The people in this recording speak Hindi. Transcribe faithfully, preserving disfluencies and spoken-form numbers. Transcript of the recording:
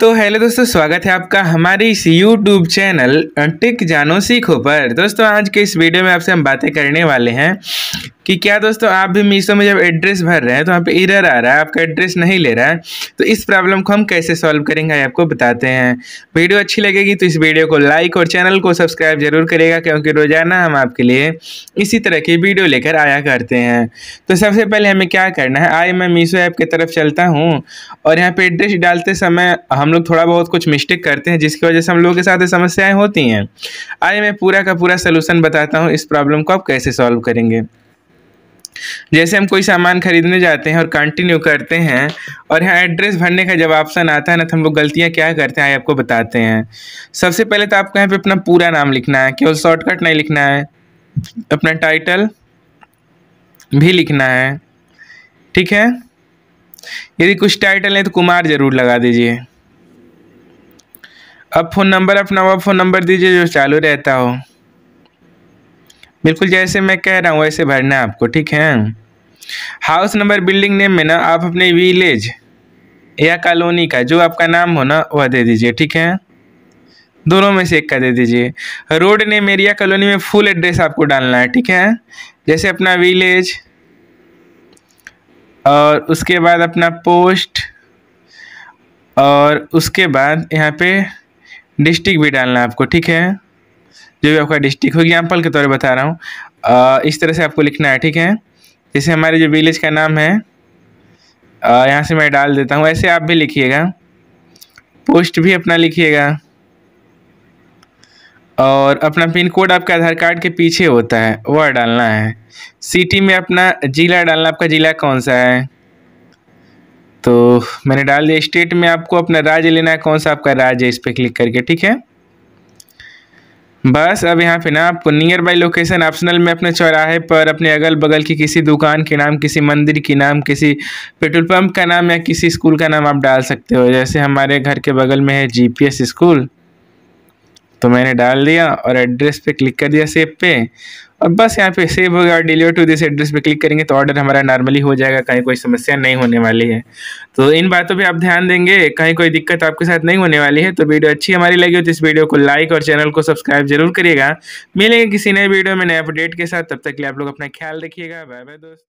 तो हेलो दोस्तों, स्वागत है आपका हमारे इस यूट्यूब चैनल टेक जानो सीखो पर। दोस्तों आज के इस वीडियो में आपसे हम बातें करने वाले हैं कि क्या दोस्तों आप भी मीशो में जब एड्रेस भर रहे हैं तो वहाँ पे एरर आ रहा है, आपका एड्रेस नहीं ले रहा है, तो इस प्रॉब्लम को हम कैसे सॉल्व करेंगे आपको बताते हैं। वीडियो अच्छी लगेगी तो इस वीडियो को लाइक और चैनल को सब्सक्राइब जरूर करेगा, क्योंकि रोज़ाना हम आपके लिए इसी तरह की वीडियो लेकर आया करते हैं। तो सबसे पहले हमें क्या करना है, आइए मैं मीशो ऐप की तरफ चलता हूँ और यहाँ पर एड्रेस डालते समय हम लोग थोड़ा बहुत कुछ मिस्टेक करते हैं, जिसकी वजह से हम लोगों के साथ समस्याएँ होती हैं। आइए मैं पूरा का पूरा सोल्यूशन बताता हूँ, इस प्रॉब्लम को आप कैसे सॉल्व करेंगे। जैसे हम कोई सामान खरीदने जाते हैं और कंटिन्यू करते हैं और यहाँ एड्रेस भरने का जब ऑप्शन आता है ना, तो हम लोग गलतियाँ क्या करते हैं आइए आपको बताते हैं। सबसे पहले तो आपको यहाँ पे अपना पूरा नाम लिखना है, केवल शॉर्टकट नहीं लिखना है, अपना टाइटल भी लिखना है, ठीक है। यदि कुछ टाइटल है तो कुमार ज़रूर लगा दीजिए। अब फ़ोन नंबर अपना वह फ़ोन नंबर दीजिए जो चालू रहता हो, बिल्कुल जैसे मैं कह रहा हूँ वैसे भरना है आपको, ठीक है। हाउस नंबर बिल्डिंग नेम में ना आप अपने विलेज या कॉलोनी का जो आपका नाम हो ना वह दे दीजिए, ठीक है, दोनों में से एक का दे दीजिए। रोड नेम एरिया कॉलोनी में फुल एड्रेस आपको डालना है, ठीक है, जैसे अपना विलेज और उसके बाद अपना पोस्ट और उसके बाद यहाँ पे डिस्ट्रिक्ट भी डालना है आपको, ठीक है, जो भी आपका डिस्ट्रिक्ट हो, एग्जाम्पल के तौर पर बता रहा हूँ, इस तरह से आपको लिखना है, ठीक है। जैसे हमारे जो विलेज का नाम है यहाँ से मैं डाल देता हूँ, ऐसे आप भी लिखिएगा। पोस्ट भी अपना लिखिएगा और अपना पिन कोड आपका आधार कार्ड के पीछे होता है वह डालना है। सिटी में अपना ज़िला डालना, आपका ज़िला कौन सा है, तो मैंने डाल दिया। स्टेट में आपको अपना राज्य लेना है, कौन सा आपका राज्य है, इस पर क्लिक करके, ठीक है। बस अब यहाँ पे ना आपको नियर बाई लोकेशन ऑप्शनल में अपने चौराहे पर, अपने अगल बगल की किसी दुकान के नाम, किसी मंदिर के नाम, किसी पेट्रोल पंप का नाम या किसी स्कूल का नाम आप डाल सकते हो। जैसे हमारे घर के बगल में है जीपीएस स्कूल, तो मैंने डाल दिया और एड्रेस पे क्लिक कर दिया सेव पे, और बस यहाँ पे सेव हो गया। और डिलीवर टू दिस एड्रेस पे क्लिक करेंगे तो ऑर्डर हमारा नॉर्मली हो जाएगा, कहीं कोई समस्या नहीं होने वाली है। तो इन बातों पे आप ध्यान देंगे, कहीं कोई दिक्कत आपके साथ नहीं होने वाली है। तो वीडियो अच्छी हमारी लगी हो तो इस वीडियो को लाइक और चैनल को सब्सक्राइब जरूर करिएगा। मिलेंगे किसी नए वीडियो में नए अपडेट के साथ, तब तक के लिए आप लोग अपना ख्याल रखिएगा। बाय बाय दोस्त।